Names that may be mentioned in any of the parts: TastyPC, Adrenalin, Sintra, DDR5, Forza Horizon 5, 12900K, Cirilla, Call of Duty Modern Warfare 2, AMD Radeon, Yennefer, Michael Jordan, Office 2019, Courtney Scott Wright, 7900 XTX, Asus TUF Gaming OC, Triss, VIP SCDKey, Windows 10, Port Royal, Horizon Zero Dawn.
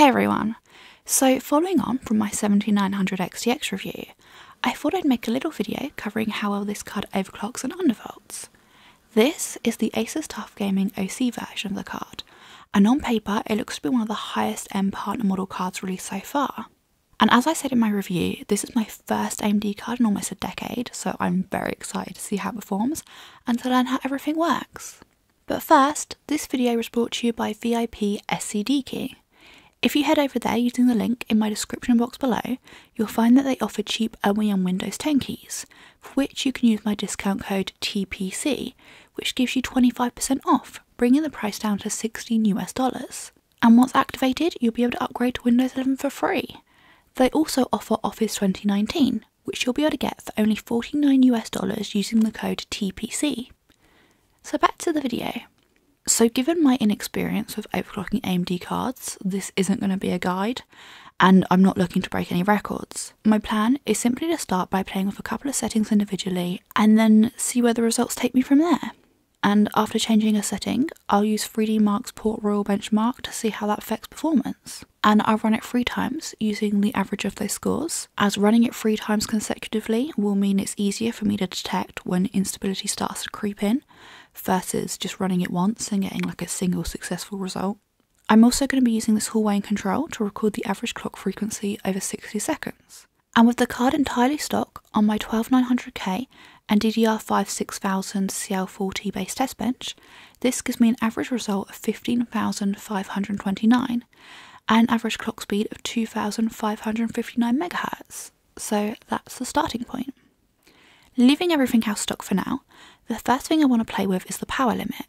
Hey everyone! So following on from my 7900 XTX review, I thought I'd make a little video covering how well this card overclocks and undervolts. This is the Asus TUF Gaming OC version of the card, and on paper it looks to be one of the highest end partner model cards released so far. And as I said in my review, this is my first AMD card in almost a decade, so I'm very excited to see how it performs and to learn how everything works. But first, this video was brought to you by VIP SCDKey. If you head over there using the link in my description box below, you'll find that they offer cheap only on Windows 10 keys, for which you can use my discount code TPC, which gives you 25% off, bringing the price down to $16. And once activated, you'll be able to upgrade to Windows 11 for free. They also offer Office 2019, which you'll be able to get for only $49 using the code TPC. So back to the video. So given my inexperience with overclocking AMD cards, this isn't going to be a guide, and I'm not looking to break any records. My plan is simply to start by playing with a couple of settings individually, and then see where the results take me from there. And after changing a setting, I'll use 3D Mark's Port Royal benchmark to see how that affects performance. And I'll run it 3 times using the average of those scores, as running it 3 times consecutively will mean it's easier for me to detect when instability starts to creep in, versus just running it once and getting like a single successful result. I'm also going to be using this hallway in control to record the average clock frequency over 60 seconds. And with the card entirely stock on my 12900K and DDR5 6000 CL40 based test bench, this gives me an average result of 15,529 and an average clock speed of 2,559 MHz. So that's the starting point. Leaving everything else stock for now, the first thing I want to play with is the power limit,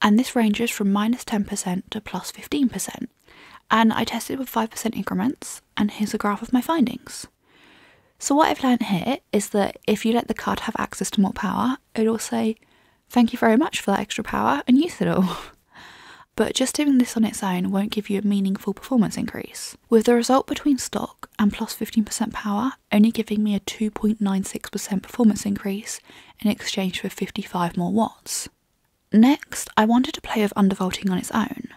and this ranges from -10% to +15%, and I tested with 5% increments, and here's a graph of my findings. So what I've learned here is that if you let the card have access to more power, it'll say, thank you very much for that extra power, and use it all. But just doing this on its own won't give you a meaningful performance increase, with the result between stock and +15% power only giving me a 2.96% performance increase in exchange for 55 more watts. Next, I wanted to play with undervolting on its own.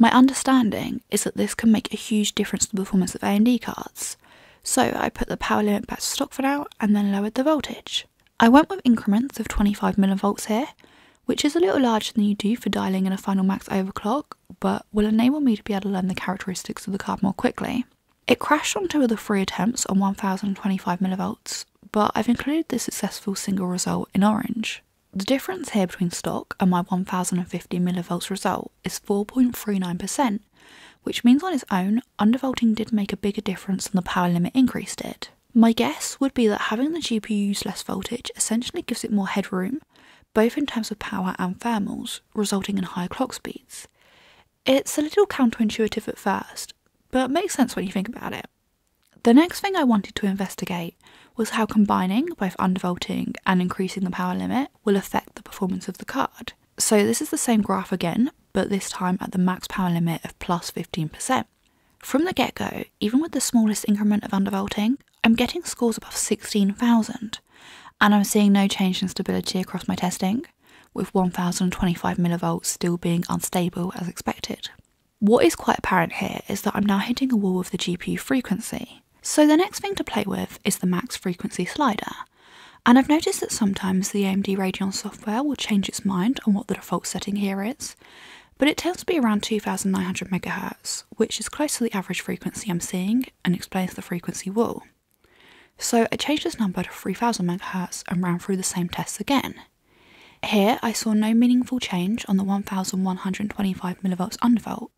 My understanding is that this can make a huge difference to the performance of AMD cards, so I put the power limit back to stock for now and then lowered the voltage. I went with increments of 25 millivolts here, which is a little larger than you do for dialing in a final max overclock, but will enable me to be able to learn the characteristics of the card more quickly. It crashed on 2 of the 3 attempts on 1025 millivolts, but I've included the successful single result in orange. The difference here between stock and my 1050 millivolts result is 4.39%, which means on its own, undervolting did make a bigger difference than the power limit increase did. My guess would be that having the GPU use less voltage essentially gives it more headroom, both in terms of power and thermals, resulting in higher clock speeds. It's a little counterintuitive at first, but makes sense when you think about it. The next thing I wanted to investigate was how combining both undervolting and increasing the power limit will affect the performance of the card. So this is the same graph again, but this time at the max power limit of +15%. From the get-go, even with the smallest increment of undervolting, I'm getting scores above 16,000, and I'm seeing no change in stability across my testing, with 1025 millivolts still being unstable as expected. What is quite apparent here is that I'm now hitting a wall with the GPU frequency. So the next thing to play with is the max frequency slider, and I've noticed that sometimes the AMD Radeon software will change its mind on what the default setting here is, but it tends to be around 2,900 MHz, which is close to the average frequency I'm seeing and explains the frequency wall. So I changed this number to 3,000 MHz and ran through the same tests again. Here I saw no meaningful change on the 1125 millivolts undervolt,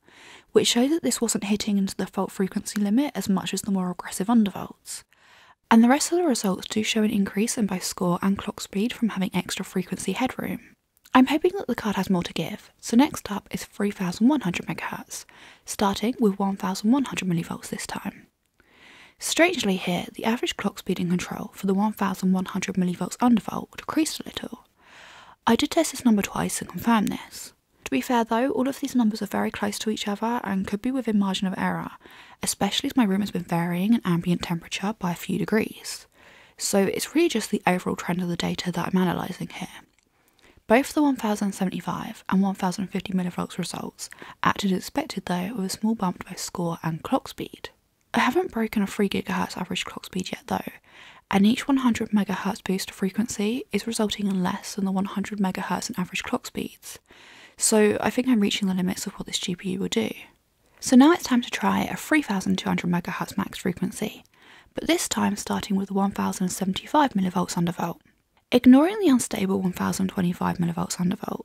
which shows that this wasn't hitting into the fault frequency limit as much as the more aggressive undervolts. And the rest of the results do show an increase in both score and clock speed from having extra frequency headroom. I'm hoping that the card has more to give, so next up is 3100 MHz, starting with 1100 millivolts this time. Strangely here, the average clock speed in control for the 1100 millivolts undervolt decreased a little. I did test this number twice and confirm this. To be fair though, all of these numbers are very close to each other and could be within margin of error, especially as my room has been varying in ambient temperature by a few degrees. So it's really just the overall trend of the data that I'm analysing here. Both the 1075 and 1050mV results acted as expected though, with a small bump to both score and clock speed. I haven't broken a 3GHz average clock speed yet though, and each 100MHz boost to frequency is resulting in less than the 100MHz in average clock speeds, so I think I'm reaching the limits of what this GPU will do. So now it's time to try a 3200MHz max frequency, but this time starting with the 1075mV undervolt. Ignoring the unstable 1025mV undervolt,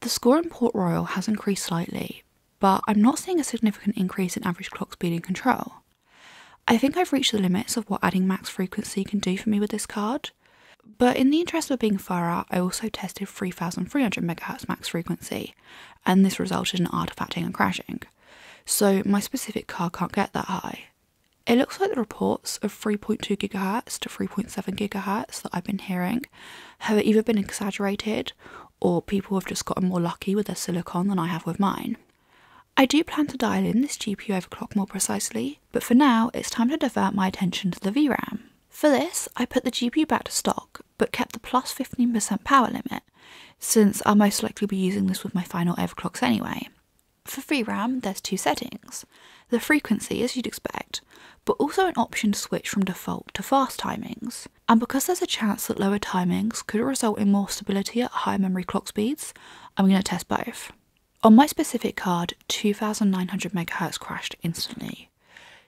the score in Port Royal has increased slightly, but I'm not seeing a significant increase in average clock speed and control. I think I've reached the limits of what adding max frequency can do for me with this card, but in the interest of being thorough, I also tested 3300MHz max frequency, and this resulted in artifacting and crashing, so my specific card can't get that high. It looks like the reports of 3.2 GHz to 3.7 GHz that I've been hearing have either been exaggerated or people have just gotten more lucky with their silicon than I have with mine. I do plan to dial in this GPU overclock more precisely, but for now it's time to divert my attention to the VRAM. For this, I put the GPU back to stock but kept the plus 15% power limit, since I'll most likely be using this with my final overclocks anyway. For VRAM, there's two settings. The frequency, as you'd expect, but also an option to switch from default to fast timings. And because there's a chance that lower timings could result in more stability at higher memory clock speeds, I'm going to test both. On my specific card, 2900MHz crashed instantly,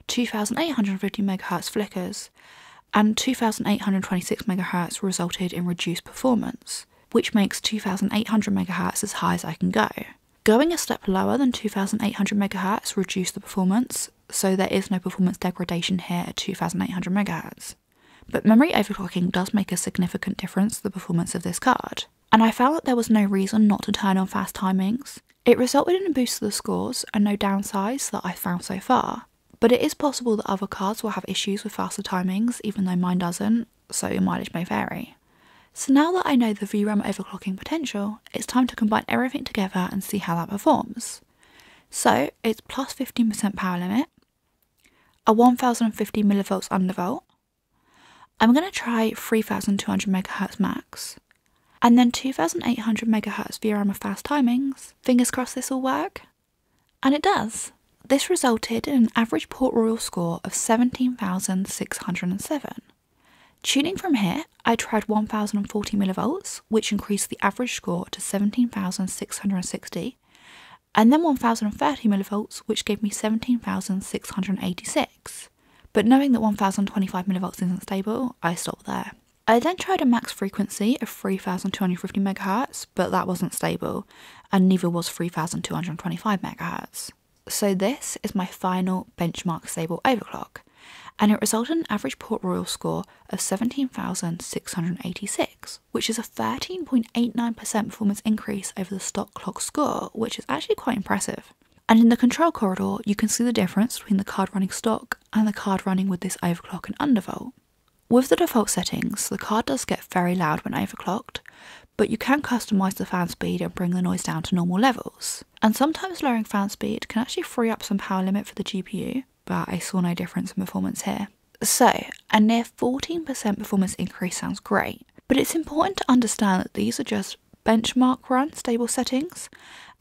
2850MHz flickers, and 2826MHz resulted in reduced performance, which makes 2800MHz as high as I can go. Going a step lower than 2800MHz reduced the performance, so there is no performance degradation here at 2800MHz. But memory overclocking does make a significant difference to the performance of this card, and I found that there was no reason not to turn on fast timings. It resulted in a boost to the scores and no downsides that I've found so far, but it is possible that other cards will have issues with faster timings even though mine doesn't, so your mileage may vary. So now that I know the VRAM overclocking potential, it's time to combine everything together and see how that performs. So it's plus 15% power limit, a 1050mV undervolt, I'm going to try 3200MHz max, and then 2800MHz VRAM with fast timings. Fingers crossed this will work. And it does. This resulted in an average Port Royal score of 17,607. Tuning from here, I tried 1040mV, which increased the average score to 17,660, and then 1030mV, which gave me 17,686. But knowing that 1025mV isn't stable, I stopped there. I then tried a max frequency of 3250MHz, but that wasn't stable, and neither was 3225MHz. So this is my final benchmark stable overclock, and it resulted in an average Port Royal score of 17,686, which is a 13.89% performance increase over the stock clock score, which is actually quite impressive. And in the control corridor, you can see the difference between the card running stock and the card running with this overclock and undervolt. With the default settings, the card does get very loud when overclocked, but you can customise the fan speed and bring the noise down to normal levels. And sometimes lowering fan speed can actually free up some power limit for the GPU, but I saw no difference in performance here. So, a near 14% performance increase sounds great, but it's important to understand that these are just benchmark run stable settings,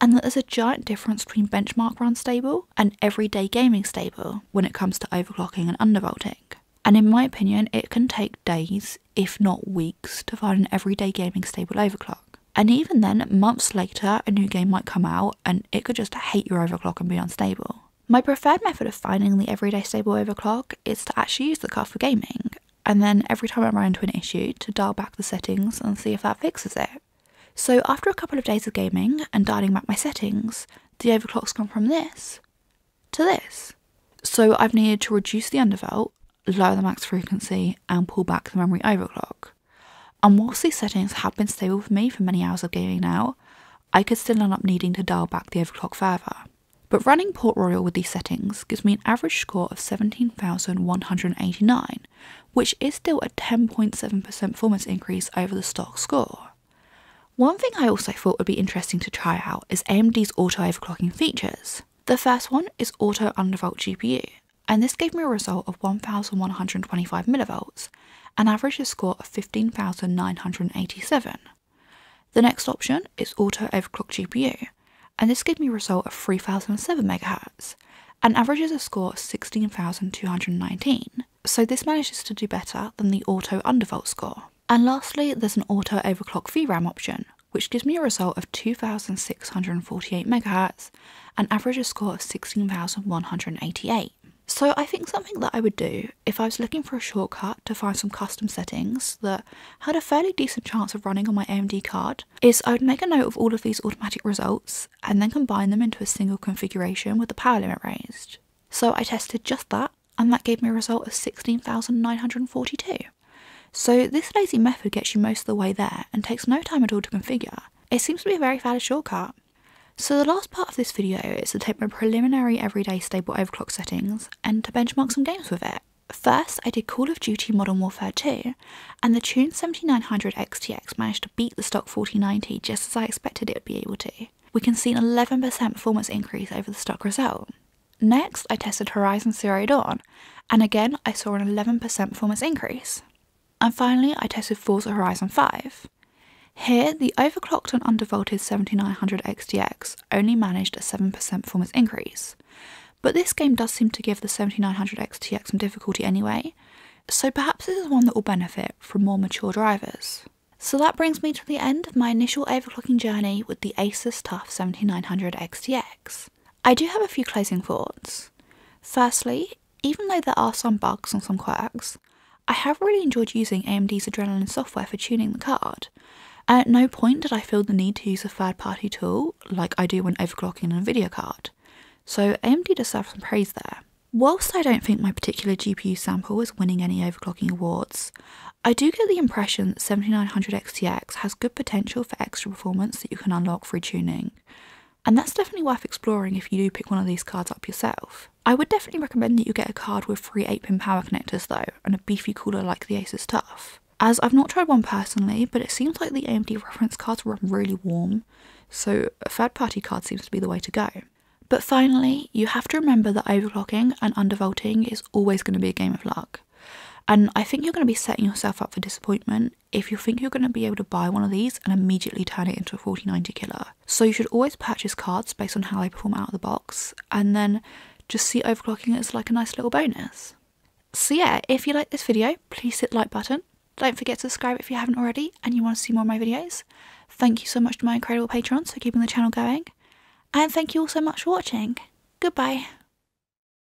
and that there's a giant difference between benchmark run stable and everyday gaming stable when it comes to overclocking and undervolting. And in my opinion, it can take days, if not weeks, to find an everyday gaming stable overclock. And even then, months later, a new game might come out and it could just hate your overclock and be unstable. My preferred method of finding the everyday stable overclock is to actually use the card for gaming, and then every time I run into an issue, to dial back the settings and see if that fixes it. So after a couple of days of gaming and dialing back my settings, the overclock's gone from this to this. So I've needed to reduce the undervolt, lower the max frequency, and pull back the memory overclock. And whilst these settings have been stable for me for many hours of gaming now, I could still end up needing to dial back the overclock further. But running Port Royal with these settings gives me an average score of 17,189, which is still a 10.7% performance increase over the stock score. One thing I also thought would be interesting to try out is AMD's auto overclocking features. The first one is auto undervolt GPU, and this gave me a result of 1125mV, and averaged a score of 15,987. The next option is auto overclock GPU, and this gives me a result of 3007 MHz and averages a score of 16219. So this manages to do better than the auto undervolt score. And lastly, there's an auto overclock VRAM option, which gives me a result of 2648 MHz and averages a score of 16188. So I think something that I would do if I was looking for a shortcut to find some custom settings that had a fairly decent chance of running on my AMD card is I would make a note of all of these automatic results and then combine them into a single configuration with the power limit raised. So I tested just that, and that gave me a result of 16942. So this lazy method gets you most of the way there and takes no time at all to configure. It seems to be a very valid shortcut. So the last part of this video is to take my preliminary everyday stable overclock settings and to benchmark some games with it. First, I did Call of Duty Modern Warfare 2, and the tuned 7900 XTX managed to beat the stock 4090 just as I expected it would be able to. We can see an 11% performance increase over the stock result. Next, I tested Horizon Zero Dawn, and again I saw an 11% performance increase. And finally, I tested Forza Horizon 5. Here, the overclocked and undervolted 7900 XTX only managed a 7% performance increase, but this game does seem to give the 7900 XTX some difficulty anyway, so perhaps this is one that will benefit from more mature drivers. So that brings me to the end of my initial overclocking journey with the Asus TUF 7900 XTX. I do have a few closing thoughts. Firstly, even though there are some bugs and some quirks, I have really enjoyed using AMD's Adrenalin software for tuning the card. At no point did I feel the need to use a third-party tool like I do when overclocking a video card, so AMD deserves some praise there. Whilst I don't think my particular GPU sample is winning any overclocking awards, I do get the impression that 7900 XTX has good potential for extra performance that you can unlock through tuning, and that's definitely worth exploring if you do pick one of these cards up yourself. I would definitely recommend that you get a card with 3 8-pin power connectors though, and a beefy cooler like the Asus TUF. As I've not tried one personally, but it seems like the AMD reference cards run really warm, so a third-party card seems to be the way to go. But finally, you have to remember that overclocking and undervolting is always going to be a game of luck, and I think you're going to be setting yourself up for disappointment if you think you're going to be able to buy one of these and immediately turn it into a 4090 killer. So you should always purchase cards based on how they perform out of the box, and then just see overclocking as like a nice little bonus. So yeah, if you like this video, please hit the like button. Don't forget to subscribe if you haven't already and you want to see more of my videos. Thank you so much to my incredible patrons for keeping the channel going. And thank you all so much for watching. Goodbye.